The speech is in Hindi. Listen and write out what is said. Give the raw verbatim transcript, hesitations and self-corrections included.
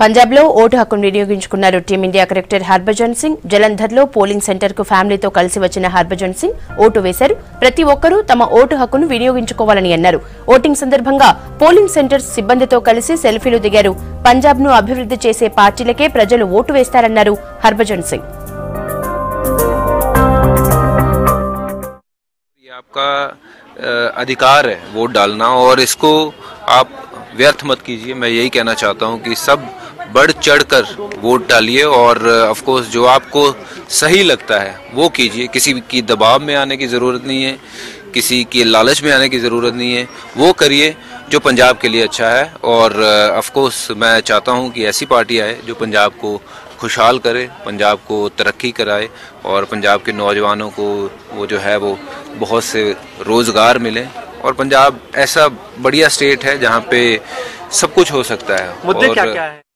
पंजाब लो ओटु हक्कुनु विनियोगिंचुकुन्नारु team India cricketer Harbhajan Singh Jalandhar लो पोलिंग सेंटर को फैमिली तो कलिसि वच्चिन हरभजन सिंग ओटु वेशारु प्रति ओक्करू तम ओटु हक्कुनु विनियोगिंचुकोवाలని అన్నారు ఓటింగ్ సందర్భంగా పోలింగ్ సెంటర్ సిబ్బందితో కలిసి సెల్ఫీలు దిగారు పంజాబ్ ను అభివృద్ధి చేసే పార్టీలకే ప్రజలు ఓటు వేస్తారన్నారు హర్భజన్ సింగ్ ये आपका अधिकार है वोट डालना और इसको आप व्यर्थ मत कीजिए। मैं यही कहना चाहता हूं कि सब बढ़ चढ़कर वोट डालिए और ऑफ कोर्स जो आपको सही लगता है वो कीजिए। किसी की दबाव में आने की ज़रूरत नहीं है, किसी के लालच में आने की ज़रूरत नहीं है। वो करिए जो पंजाब के लिए अच्छा है और ऑफ कोर्स मैं चाहता हूं कि ऐसी पार्टी आए जो पंजाब को खुशहाल करे, पंजाब को तरक्की कराए और पंजाब के नौजवानों को वो जो है वो बहुत से रोज़गार मिले। और पंजाब ऐसा बढ़िया स्टेट है जहाँ पे सब कुछ हो सकता है। मुद्दे क्या क्या है?